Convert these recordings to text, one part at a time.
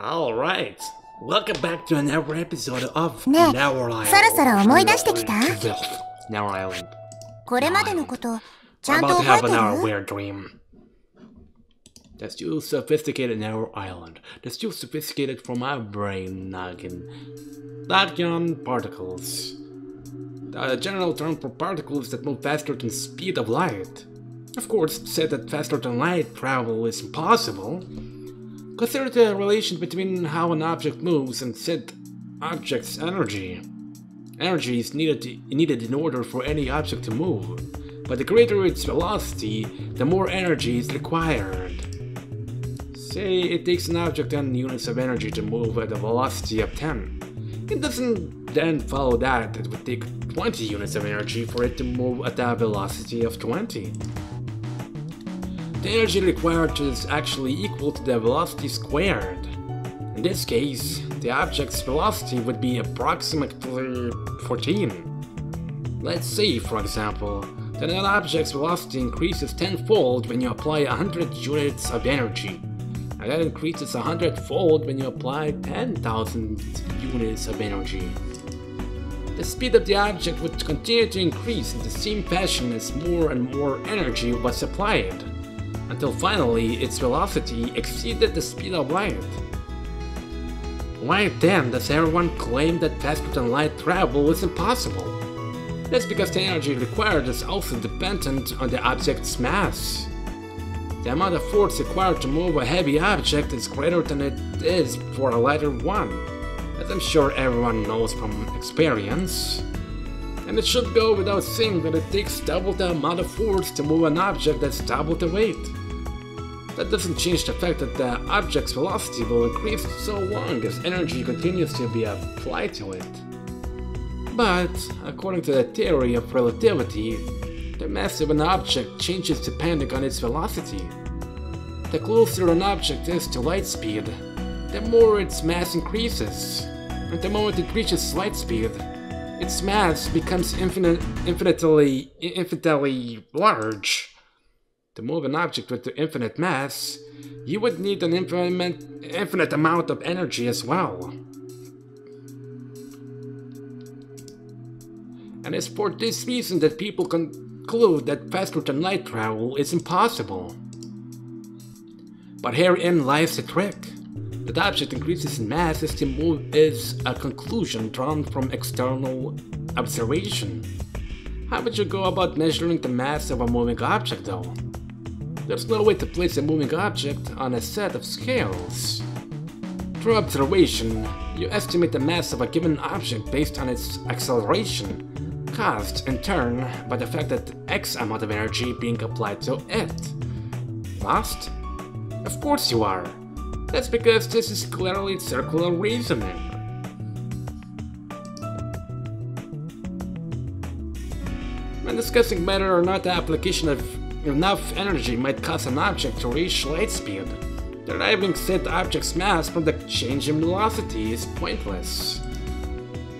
Alright, welcome back to another episode of Narrow Island. そろそろ思い出してきた? Narrow Island. これまでのことちゃんと覚えてる? I'm about to have another weird dream. That's too sophisticated, Narrow Island. That's too sophisticated for my brain noggin. Tachyon particles. A general term for particles that move faster than the speed of light. Of course, it said that faster than light travel is impossible. Consider the relation between how an object moves and said object's energy. Energy is needed in order for any object to move, but the greater its velocity, the more energy is required. Say it takes an object 10 units of energy to move at a velocity of 10. It doesn't then follow that it would take 20 units of energy for it to move at a velocity of 20. The energy required is actually equal to the velocity squared. In this case, the object's velocity would be approximately 14. Let's say, for example, that an object's velocity increases tenfold when you apply 100 units of energy, and that increases 100-fold when you apply 10,000 units of energy. The speed of the object would continue to increase in the same fashion as more and more energy was applied, until finally its velocity exceeded the speed of light. Why then does everyone claim that faster than light travel is impossible? That's because the energy required is also dependent on the object's mass. The amount of force required to move a heavy object is greater than it is for a lighter one, as I'm sure everyone knows from experience. And it should go without saying that it takes double the amount of force to move an object that's double the weight. That doesn't change the fact that the object's velocity will increase so long as energy continues to be applied to it. But, according to the theory of relativity, the mass of an object changes depending on its velocity. The closer an object is to light speed, the more its mass increases, and the moment it reaches light speed, its mass becomes infinitely large. To move an object with the infinite mass, you would need an infinite amount of energy as well. And it's for this reason that people conclude that faster than light travel is impossible. But herein lies the trick. That object increases in mass as the move is a conclusion drawn from external observation. How would you go about measuring the mass of a moving object though? There's no way to place a moving object on a set of scales. Through observation, you estimate the mass of a given object based on its acceleration, caused in turn by the fact that X amount of energy being applied to it. Lost? Of course you are! That's because this is clearly circular reasoning. When discussing whether or not the application of enough energy might cause an object to reach light speed, deriving said object's mass from the change in velocity is pointless.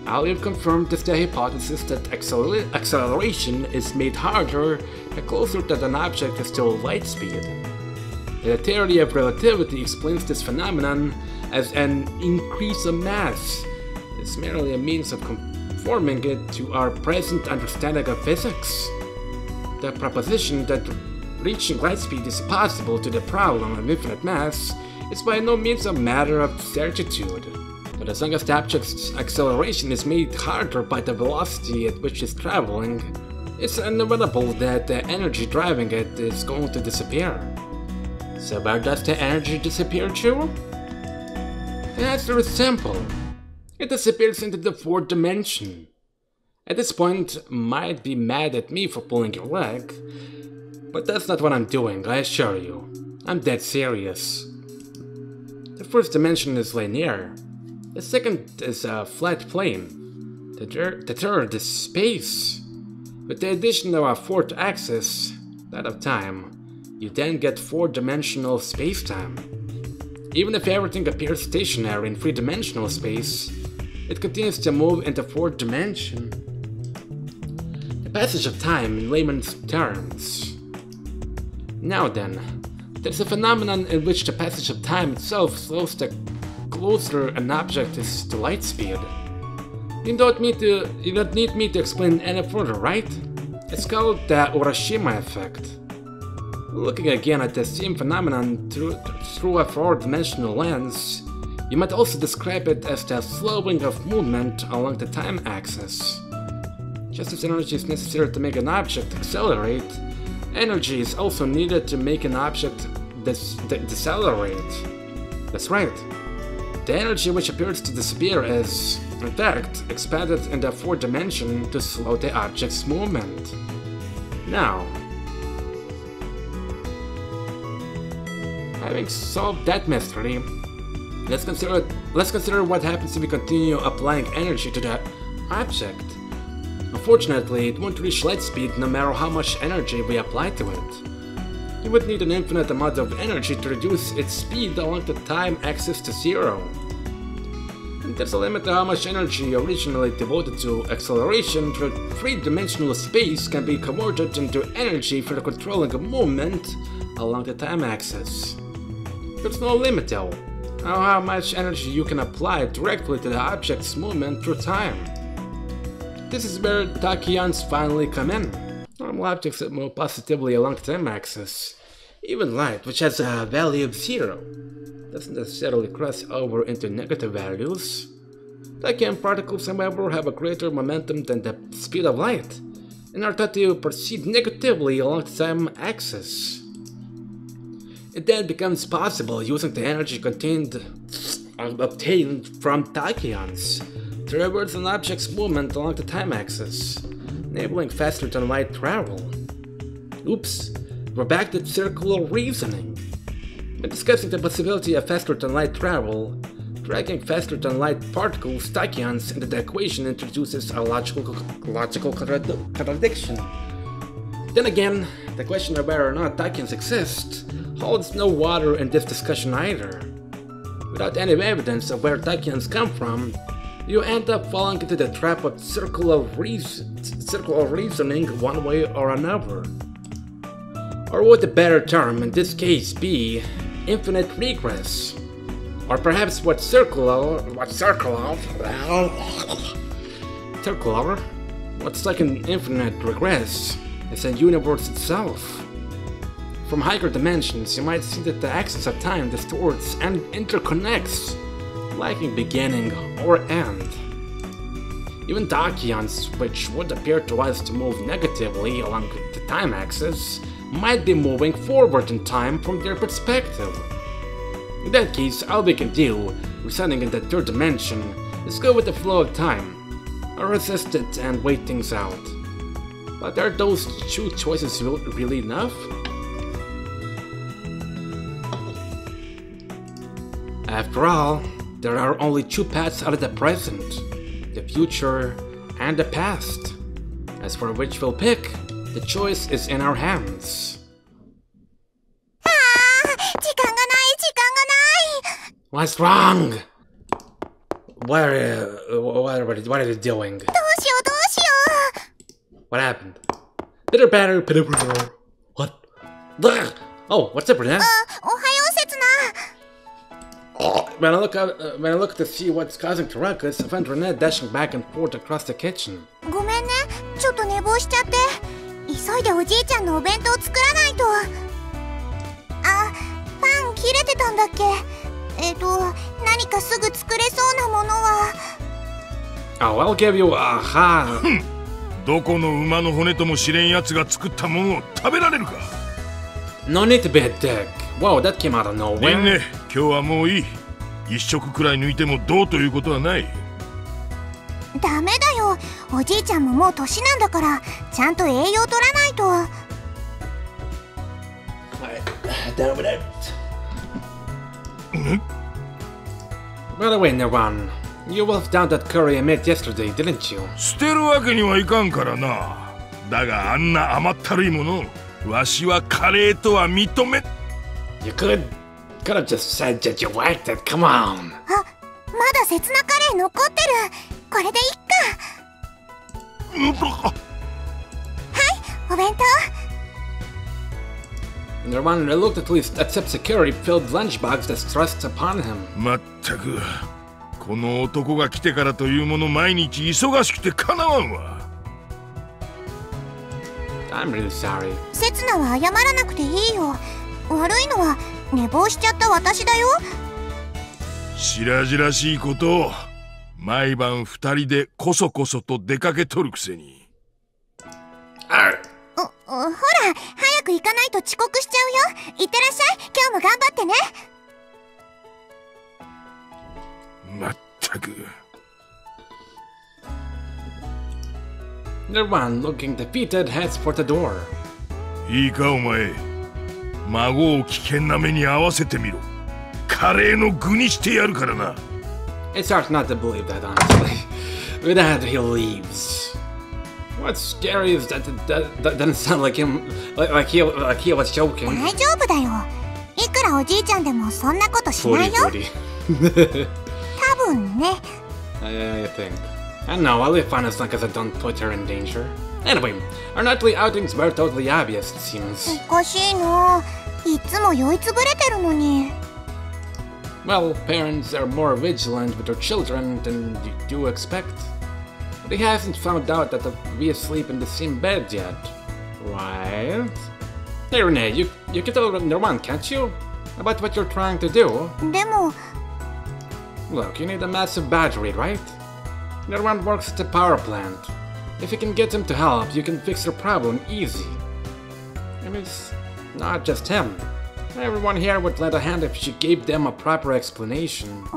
I've confirmed this the hypothesis that acceleration is made harder the closer that an object is to light speed. The theory of relativity explains this phenomenon as an increase of mass. It's merely a means of conforming it to our present understanding of physics. The proposition that reaching light speed is possible to the problem of infinite mass is by no means a matter of certitude. But as long as the object's acceleration is made harder by the velocity at which it's traveling, it's inevitable that the energy driving it is going to disappear. So where does the energy disappear to? The answer is simple. It disappears into the fourth dimension. At this point, you might be mad at me for pulling your leg, but that's not what I'm doing, I assure you. I'm dead serious. The first dimension is linear. The second is a flat plane. The third is space. With the addition of a fourth axis, that of time, you then get four-dimensional spacetime. Even if everything appears stationary in three-dimensional space, it continues to move into fourth dimension. The passage of time in layman's terms. Now then, there's a phenomenon in which the passage of time itself slows the closer an object is to light speed. You don't need me to explain any further, right? It's called the Urashima effect. Looking again at the same phenomenon through a four-dimensional lens, you might also describe it as the slowing of movement along the time axis. Just as energy is necessary to make an object accelerate, energy is also needed to make an object decelerate. That's right. The energy which appears to disappear is, in fact, expanded in the fourth dimension to slow the object's movement. Now, having solved that mystery, let's consider what happens if we continue applying energy to the object. Unfortunately, it won't reach light speed no matter how much energy we apply to it. You would need an infinite amount of energy to reduce its speed along the time axis to zero. And there's a limit to how much energy originally devoted to acceleration through three-dimensional space can be converted into energy for the controlling of movement along the time axis. There's no limit though, how much energy you can apply directly to the object's movement through time. This is where tachyons finally come in. Normal objects that move positively along the time axis, even light, which has a value of zero, doesn't necessarily cross over into negative values. Tachyon particles, however, have a greater momentum than the speed of light, and are thought to proceed negatively along the time axis. It then becomes possible, using the energy obtained from tachyons, to reverse an object's movement along the time axis, enabling faster than light travel. Oops, we're back to circular reasoning. When discussing the possibility of faster than light travel, dragging faster than light particles, tachyons, into the equation introduces a logical contradiction. Then again, the question of whether or not tachyons exist holds no water in this discussion either. Without any evidence of where tachyons come from, you end up falling into the trap of circular reasoning one way or another. Or would a better term in this case be infinite regress? Or perhaps what's like an infinite regress is the universe itself. From higher dimensions, you might see that the axis of time distorts and interconnects, lacking beginning or end. Even tachyons, which would appear to us to move negatively along the time axis, might be moving forward in time from their perspective. In that case, all we can do, residing in the third dimension, is go with the flow of time, or resist it and wait things out. But are those two choices really enough? After all, there are only two paths out of the present, the future and the past. As for which we'll pick, the choice is in our hands. What's wrong? What are you doing? What happened? What? Oh, what's up, Renée? When I look to see what's causing the ruckus, I find Renée dashing back and forth across the kitchen. Oh, I'll give you aha. No need to be a dick. Wow, that came out of nowhere. By the way, Norman, you wolfed down that curry I made yesterday, didn't you? You could have just said that you liked it, come on! and Norman reluctantly accepts a curry-filled lunchbox that's thrust upon him. まったく、この男が来てからというもの毎日忙しくてかなわんわ。 I'm really sorry. せつなは謝らなくていいよ。悪いのは寝坊しちゃった私だよ。白々しいことを毎晩二人でこそこそと出かけとるくせに。ある。 ほら、早く行かないと遅刻しちゃうよ。いってらっしゃい。今日も頑張ってね。まったく。Norman, looking defeated, heads for the door. いいかお前。孫を危険な目に遭わせてみろ。カレーの具にしてやるからな。It's hard not to believe that, honestly. With that, he leaves. What's scary is that it doesn't sound like him, like he was joking. 大丈夫だよ。いくらおじいちゃんでもそんなことしないよ。多分ね。I think. I know. I'll leave fun as long as I don't put her in danger. Anyway, our nightly outings were totally obvious, it seems. おかしいな。いつも酔いつぶれてるのに。 Well, parents are more vigilant with their children than you do expect. But he hasn't found out that we sleep in the same bed yet, right? Hey Renee, you can tell Norman, can't you? About what you're trying to do. But... Look, you need a massive battery, right? Norman works at the power plant. If you can get him to help, you can fix your problem easy. I mean, it's not just him. Everyone here would lend a hand if she gave them a proper explanation.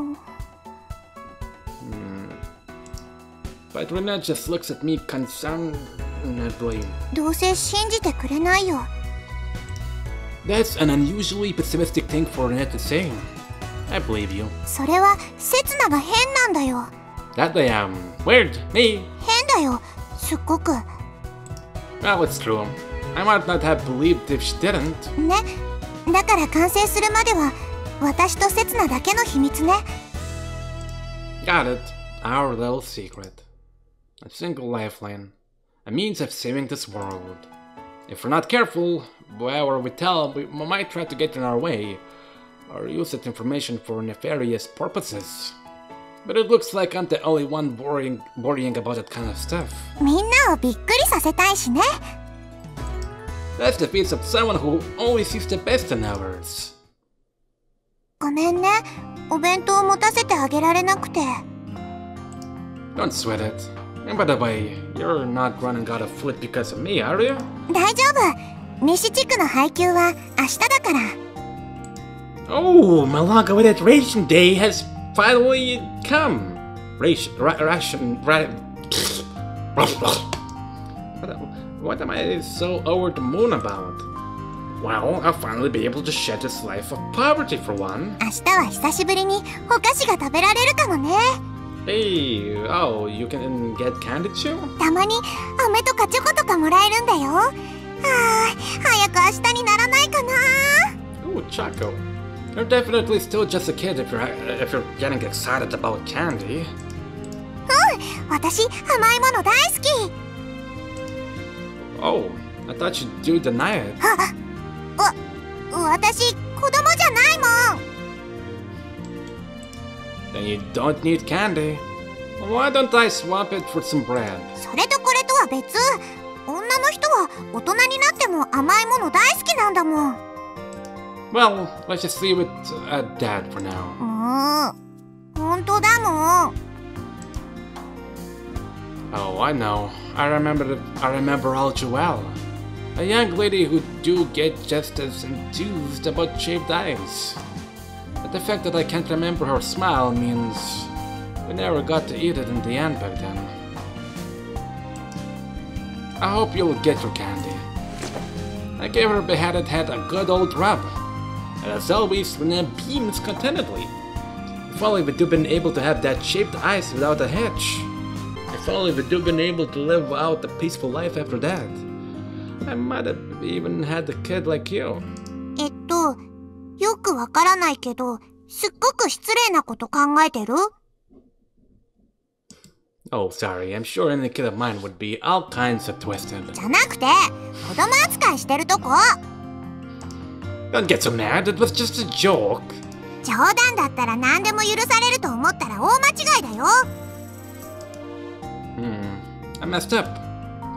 But Renee just looks at me concernedly. That's an unusually pessimistic thing for Renee to say. I believe you. That I am. Weird, me. Well, it's true. I might not have believed if she didn't. Got it. Our little secret. A single lifeline, a means of saving this world. If we're not careful, whatever we tell, we might try to get in our way, or use that information for nefarious purposes. But it looks like I'm the only one worrying about that kind of stuff. That's the face of someone who only sees the best in others. Don't sweat it. And by the way, you're not running out of food because of me, are you? 大丈夫。西地区の配給は明日だから。Oh, my long-awaited ration day has finally come. What am I so over the moon about? Well, I'll finally be able to shed this life of poverty for one. 明日は久しぶりにお菓子が食べられるかもね。 Hey, oh, you can get candy too? たまに飴とかチョコとかもらえるんだよ。ああ、早く明日にならないかな。Oh, Choco, you're definitely still just a kid if you're getting excited about candy. うん、私甘いもの大好き。Oh, I thought you do deny it. 私子供じゃないもん。 Then you don't need candy. Why don't I swap it for some bread? それとこれとは別。女の人は大人になっても甘いもの大好きなんだもん。Well, let's just leave it at that for now. 本当だもん。Oh, I know. I remember all too well. A young lady who do get just as enthused about shaved eyes. But the fact that I can't remember her smile means we never got to eat it in the end back then. I hope you'll get your candy. I gave her beheaded head a good old rub, and as always, Renee beams contentedly. If only we'd have been able to have that shaped ice without a hitch. If only we'd have been able to live out a peaceful life after that. I might have even had a kid like you. よくわからないけど、すっごく失礼なこと考えてる? Oh, sorry. I'm sure any kid of mine would be all kinds of twisted. じゃなくて、子供扱いしてるとこ! Don't get so mad, it was just a joke. 冗談だったら何でも許されると思ったら大間違いだよ。I messed up.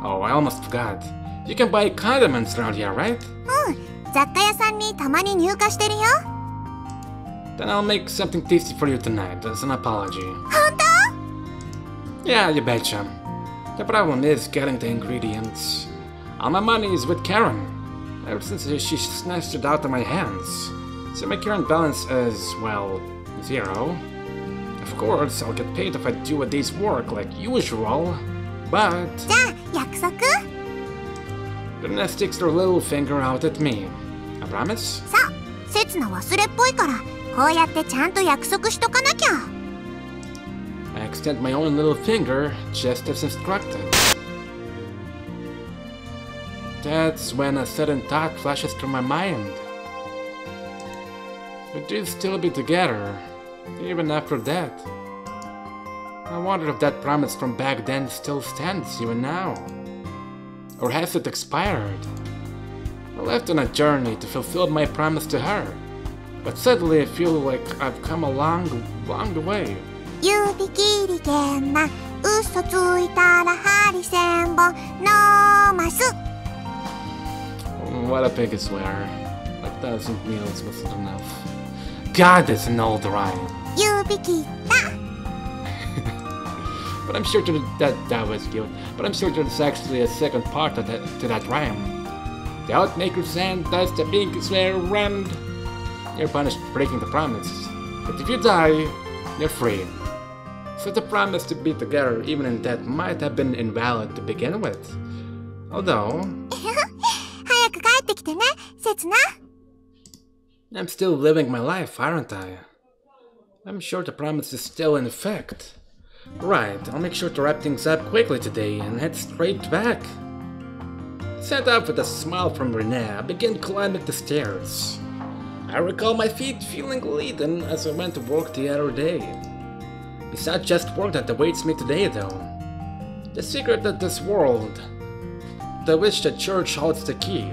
Oh, I almost forgot. You can buy condiments around here, right? 雑貨屋さんにたまに入荷してるよ。Then I'll make something tasty for you tonight as an apology. 本当? Yeah, you betcha. The problem is getting the ingredients. All my money is with Karen. Ever since she snatched it out of my hands. So my current balance is, well, zero. Of course, I'll get paid if I do a day's work like usual, but... じゃあ、約束? Renée sticks her little finger out at me. I promise? さあ、刹那忘れっぽいから、こうやってちゃんと約束しとかなきゃ。I extend my own little finger, just as instructed. That's when a sudden thought flashes through my mind. We do still be together, even after that. I wonder if that promise from back then still stands even now. Or has it expired? I left on a journey to fulfill my promise to her. But suddenly I feel like I've come a long way. 指切り剣な嘘ついたら針千本のます。What a big swear. A thousand meals wasn't enough. God, that's an old rhyme. But I'm sure that was cute. But I'm sure there's actually a second part to that rhyme. The Outmaker Sand does the big swear round. You're punished for breaking the promise. But if you die, you're free. So the promise to be together even in death might have been invalid to begin with. Although... I'm still living my life, aren't I? I'm sure the promise is still in effect. Right, I'll make sure to wrap things up quickly today and head straight back. Set off with a smile from Renée, I begin climbing the stairs. I recall my feet feeling leaden as I went to work the other day. It's not just work that awaits me today, though. The secret of this world, the wish that church holds the key.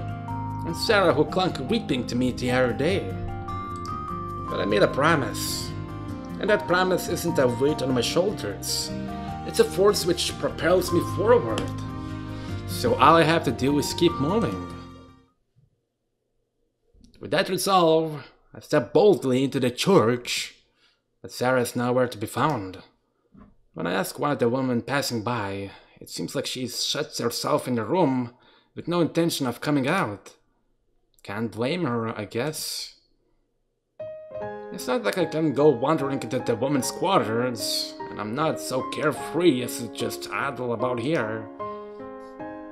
And Sara, who clung weeping to me the other day. But I made a promise. And that promise isn't a weight on my shoulders. It's a force which propels me forward. So all I have to do is keep moving. With that resolve, I step boldly into the church. But Sara is nowhere to be found. When I ask one of the women passing by, it seems like she shuts herself in the room with no intention of coming out. Can't blame her, I guess. It's not like I can go wandering into the women's quarters, and I'm not so carefree as to just idle about here.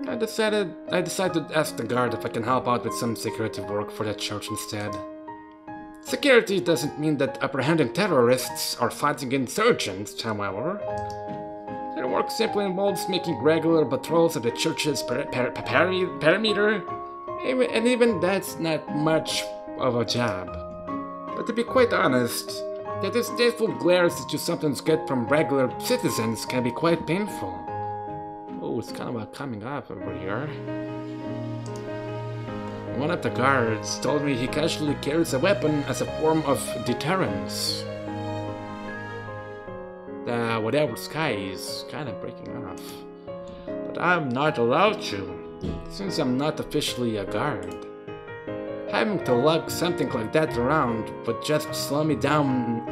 I decided to ask the guard if I can help out with some security work for the church instead. Security doesn't mean that apprehending terrorists or fighting insurgents, however. Their work simply involves making regular patrols of the church's perimeter. And even that's not much of a job. But to be quite honest, the distasteful glares that you sometimes get from regular citizens can be quite painful. Oh, it's kind of a coming up over here. One of the guards told me he casually carries a weapon as a form of deterrence. The whatever sky is kind of breaking off. But I'm not allowed to. Since I'm not officially a guard. Having to lug something like that around would just slow me down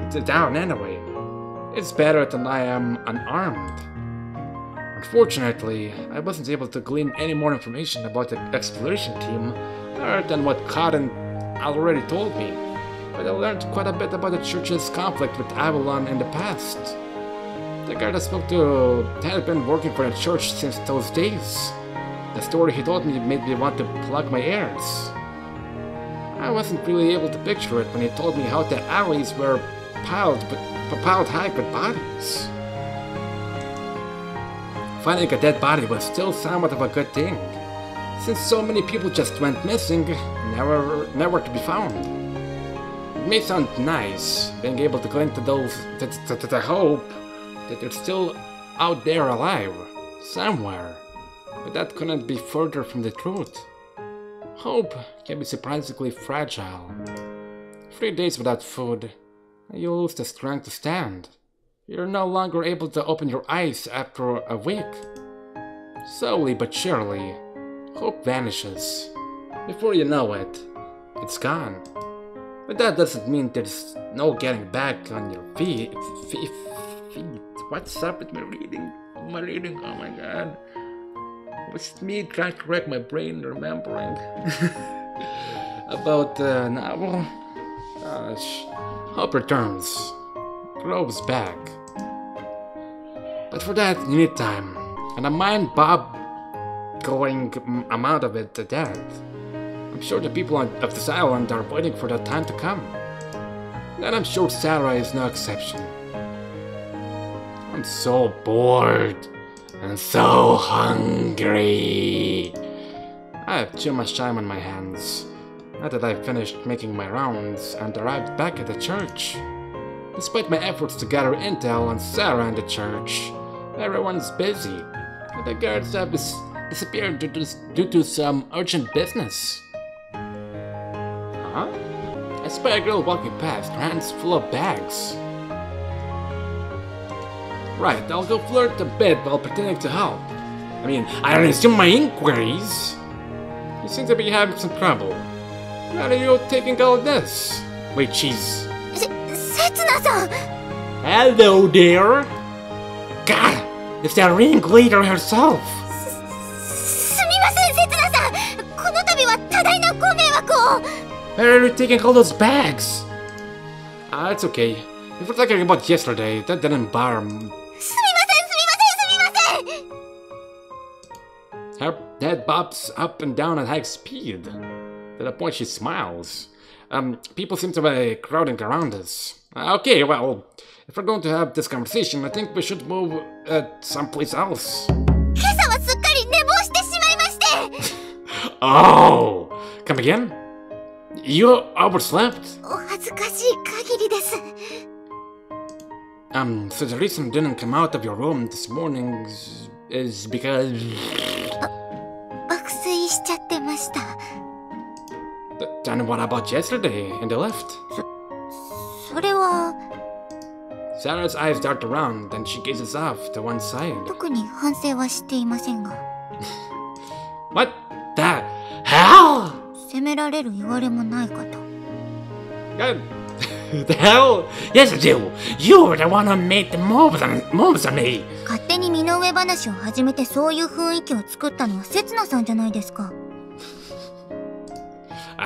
anyway. It's better than I am unarmed. Unfortunately, I wasn't able to glean any more information about the exploration team other than what Karen already told me, but I learned quite a bit about the church's conflict with Avalon in the past. The guard I spoke to had been working for the church since those days. The story he told me made me want to plug my ears. I wasn't really able to picture it when he told me how the alleys were piled high with bodies. Finding a dead body was still somewhat of a good thing, since so many people just went missing, never to be found. It may sound nice, being able to cling to the hope that they're still out there alive, somewhere. But that couldn't be further from the truth. Hope can be surprisingly fragile. 3 days without food, and you lose the strength to stand. You're no longer able to open your eyes after a week. Slowly but surely, hope vanishes. Before you know it, it's gone. But that doesn't mean there's no getting back on your feet. What's up with my reading? Oh my god. It's me trying to correct my brain remembering about the novel. Hope returns, grows back. But for that, you need time, and a mind-boggling amount of it to death. I'm sure the people of this island are waiting for that time to come. And I'm sure Sara is no exception. I'm so bored and so hungry. I have too much time on my hands. Now that I finished making my rounds and arrived back at the church. Despite my efforts to gather intel on Sara and the church, everyone's busy. But the guards have disappeared due to some urgent business. Huh? I spy a girl walking past, hands full of bags. Right, I'll go flirt a bit while pretending to help. I mean, I don't assume my inquiries. You seem to be having some trouble. How are you taking all of this? Wait, she's... Setsuna-san! Hello there! God, it's that ringleader herself! Sumimasen, Setsuna-san! Kono tabi wa tadai na go meiwaku o... Where are you taking all those bags? Ah, it's okay. If we're talking about yesterday, that didn't bother me. Her head bobs up and down at high speed. To the point she smiles. People seem to be crowding around us. Okay, well, if we're going to have this conversation, I think we should move someplace else. Oh! Come again? You overslept? So the reason you didn't come out of your room this morning is because... Then what about yesterday in the lift? Sara's eyes dart around, and she gazes off to one side. What the hell? God, the hell? Yes, I do. You were the one who made the moves on me.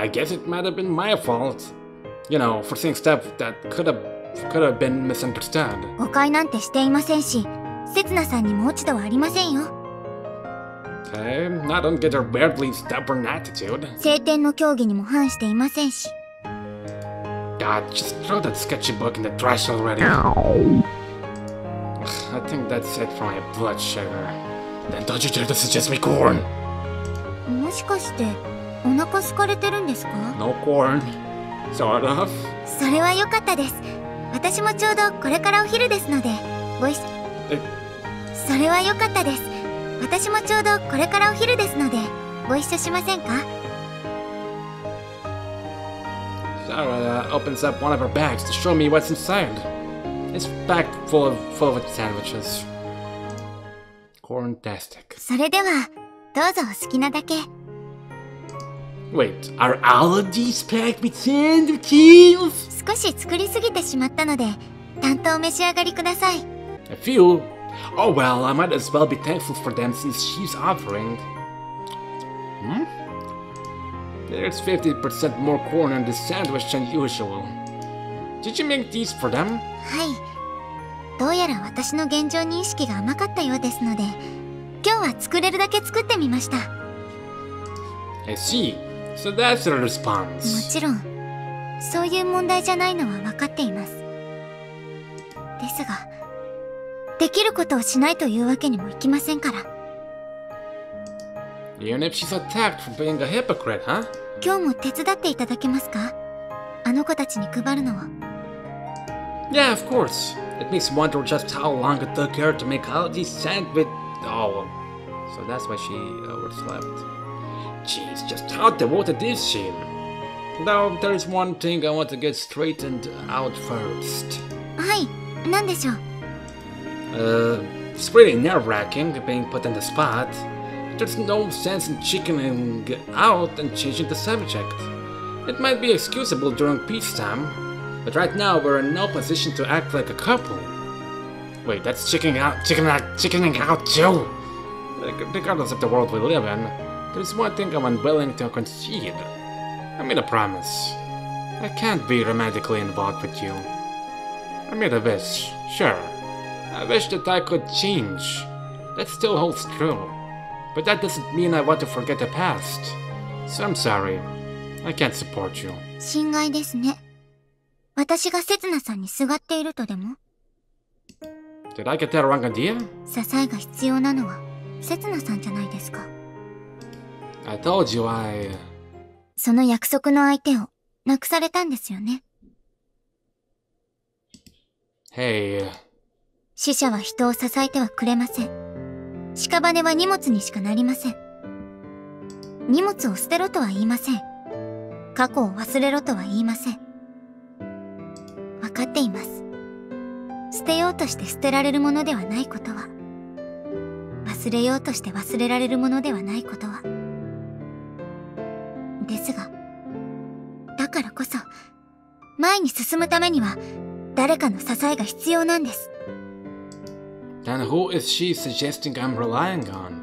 I guess it might have been my fault, you know, for saying stuff that could have been misunderstood. I don't get her weirdly stubborn attitude. God, just throw that sketchy book in the trash already. I think that's it for my blood sugar. Then don't you dare to suggest me corn! No corn. Sort of. Sara opens up one of her bags to show me what's inside. It's packed full of sandwiches. Corn-tastic. Wait, are all of these packed with sandwiches? A few? Oh well, I might as well be thankful for them since she's offering. There's 50% more corn on this sandwich than usual. Did you make these for them? I see. So that's the response. Even if she's attacked for being a hypocrite, huh? Yeah, of course. It makes me wonder just how long it took her to make all these sandwiches. Oh, so that's why she overslept. Jeez, just how devoted is she? Now, there is one thing I want to get straightened out first. Hi, what is it? It's pretty nerve-wracking being put on the spot. There's no sense in chickening out and changing the subject. It might be excusable during peacetime, but right now we're in no position to act like a couple. Wait, that's chickening out too! Regardless of the world we live in, there's one thing I'm unwilling to concede. I made a promise. I can't be romantically involved with you. I made a wish, sure. I wish that I could change. That still holds true. But that doesn't mean I want to forget the past. So I'm sorry. I can't support you. 侵害ですね。私が刹那さんにすがっているとでも? Did I get that wrong idea? 支えが必要なのは刹那さんじゃないですか。I told you I... その約束の相手をなくされたんですよね。Hey... 死者は人を支えてはくれません。 屍は荷物にしかなりません。荷物を捨てろとは言いません。過去を忘れろとは言いません。分かっています。捨てようとして捨てられるものではないことは、忘れようとして忘れられるものではないことは。ですが、だからこそ、前に進むためには誰かの支えが必要なんです。 Then who is she suggesting I'm relying on?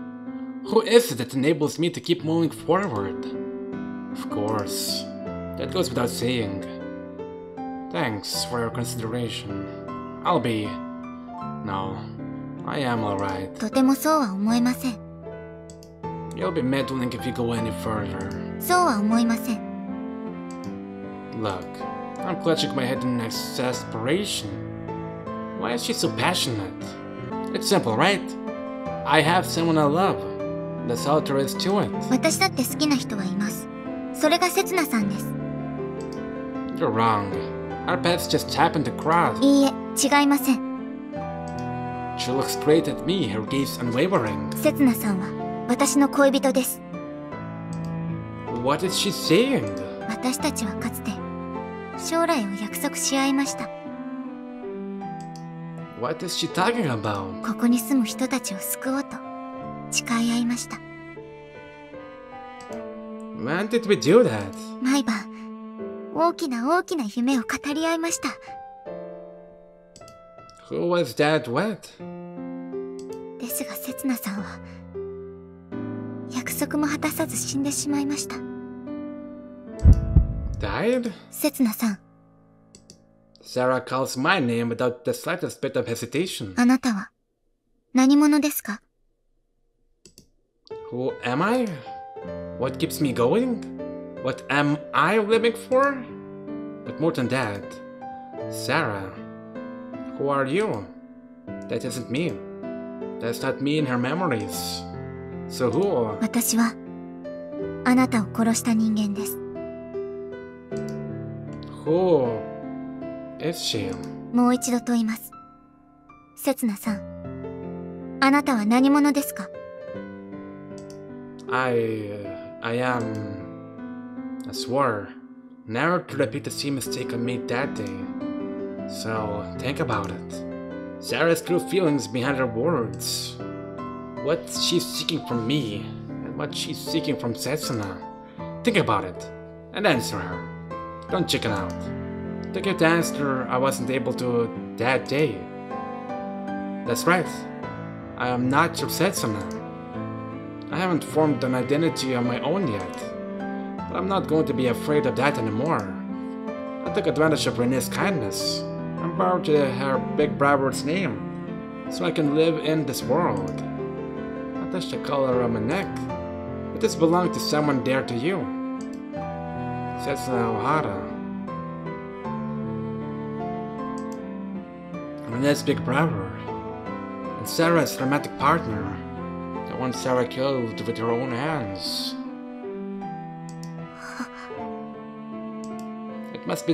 Who is it that enables me to keep moving forward? Of course, that goes without saying. Thanks for your consideration. I'll be... No, I am alright. You'll be meddling if you go any further. Look, I'm clutching my head in exasperation. Why is she so passionate? It's simple, right? I have someone I love. That's all there is to it. You're wrong. Our paths just happened to cross. She looks straight at me, her gaze unwavering. What is she saying? What is she talking about? When did we do that? Who was that with? Died? Sara calls my name without the slightest bit of hesitation. Who am I? What keeps me going? What am I living for? But more than that, Sara, who are you? That isn't me. That's not me in her memories. So who? Who? Is she? I am... I swore never to repeat the same mistake I made that day. So, think about it. Sara's true feelings behind her words. What she's seeking from me, and what she's seeking from Setsuna. Think about it, and answer her. Don't chicken out. To get the answer I wasn't able to that day. That's right. I am not your Setsuna. I haven't formed an identity of my own yet. But I'm not going to be afraid of that anymore. I took advantage of Renee's kindness. I'm proud to her big brother's name. So I can live in this world. I touched the collar on my neck. But this belonged to someone dear to you. Setsuna Ohara. Renee's big brother, and Sara's romantic partner, the one Sara killed with her own hands. It must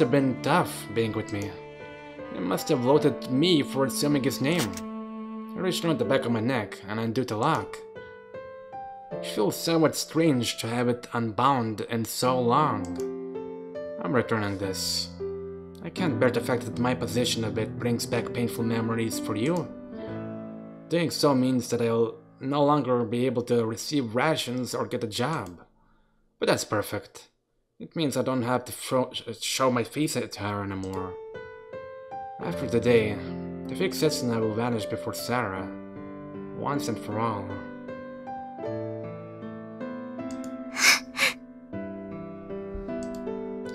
have been tough being with me. It must have loaded me for assuming his name. I reached around the back of my neck and undid the lock. It feels somewhat strange to have it unbound and so long. I'm returning this. I can't bear the fact that my possession of it brings back painful memories for you. Doing so means that I'll no longer be able to receive rations or get a job. But that's perfect. It means I don't have to show my face at her anymore. After the day, the fake Setsuna will vanish before Sara, once and for all.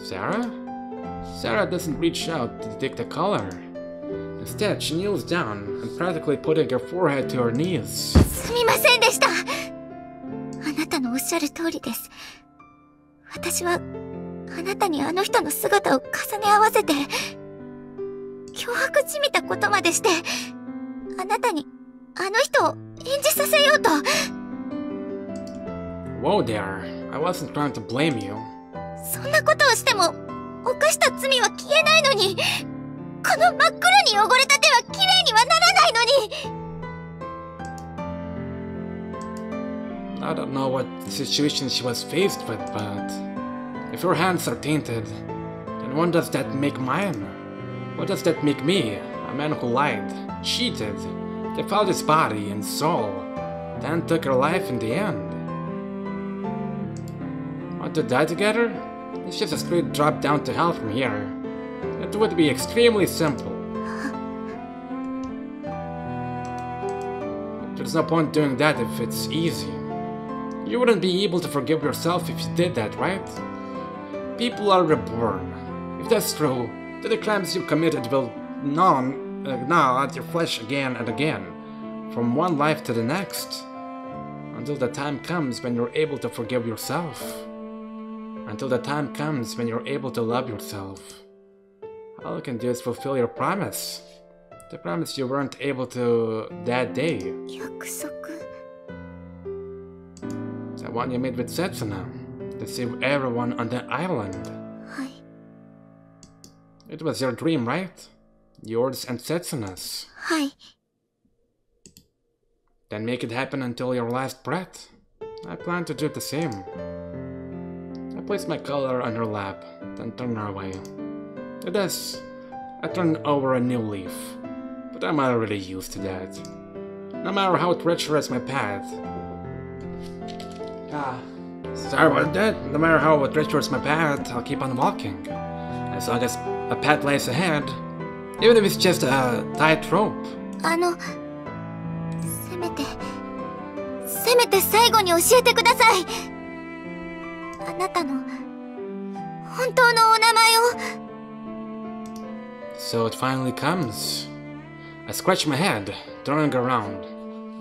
Sara? Sara doesn't reach out to detect a color. Instead, she kneels down and practically putting her forehead to her knees. Whoa there, I wasn't trying to blame you. I don't know what situation she was faced with, but if your hands are tainted, then what does that make mine? What does that make me? A man who lied, cheated, defiled his body and soul, then took her life in the end. Want to die together? It's just a straight drop down to hell from here. It would be extremely simple. There's no point doing that if it's easy. You wouldn't be able to forgive yourself if you did that, right? People are reborn. If that's true, then the crimes you've committed will gnaw at your flesh again and again, from one life to the next, until the time comes when you're able to forgive yourself. Until the time comes when you're able to love yourself. All you can do is fulfill your promise. The promise you weren't able to that day. The one you made with Setsuna, to save everyone on the island. It was your dream, right? Yours and Setsuna's. Then make it happen until your last breath. I plan to do the same. I place my collar on her lap, then turn her away. It is. I turn over a new leaf, but I'm already used to that. No matter how treacherous my path. Sorry about that. No matter how treacherous my path, I'll keep on walking. As long as a path lies ahead, even if it's just a tight rope. So it finally comes. I scratch my head, turning around.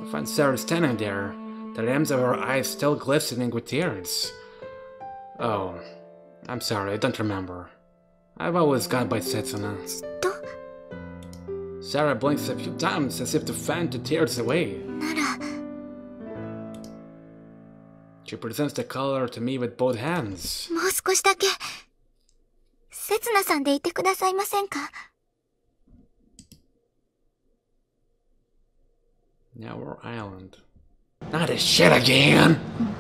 I find Sarah standing there, the rims of her eyes still glistening with tears. Oh, I'm sorry, I don't remember. I've always gone by Setsuna. Sara blinks a few times as if to fan the tears away. She presents the collar to me with both hands. Now we're island. Not this shit again!